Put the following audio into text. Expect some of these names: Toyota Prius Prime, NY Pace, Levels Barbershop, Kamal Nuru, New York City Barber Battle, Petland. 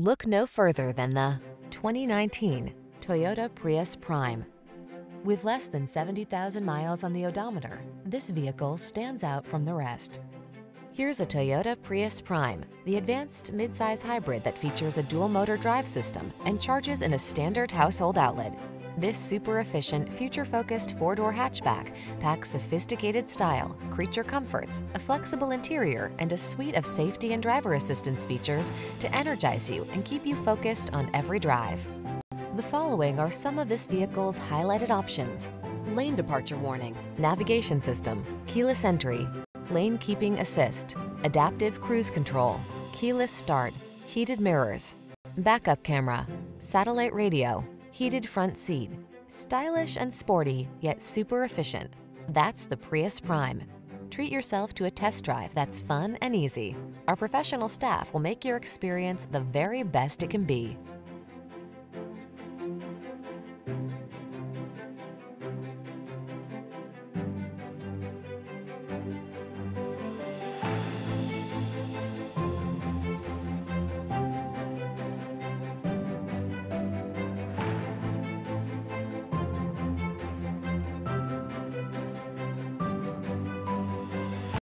Look no further than the 2019 Toyota Prius Prime. With less than 70,000 miles on the odometer, this vehicle stands out from the rest. Here's a Toyota Prius Prime, the advanced midsize hybrid that features a dual-motor drive system and charges in a standard household outlet. This super-efficient, future-focused four-door hatchback packs sophisticated style, creature comforts, a flexible interior, and a suite of safety and driver assistance features to energize you and keep you focused on every drive. The following are some of this vehicle's highlighted options: lane departure warning, navigation system, keyless entry, lane keeping assist, adaptive cruise control, keyless start, heated mirrors, backup camera, satellite radio, heated front seat. Stylish and sporty, yet super efficient. That's the Prius Prime. Treat yourself to a test drive that's fun and easy. Our professional staff will make your experience the very best it can be.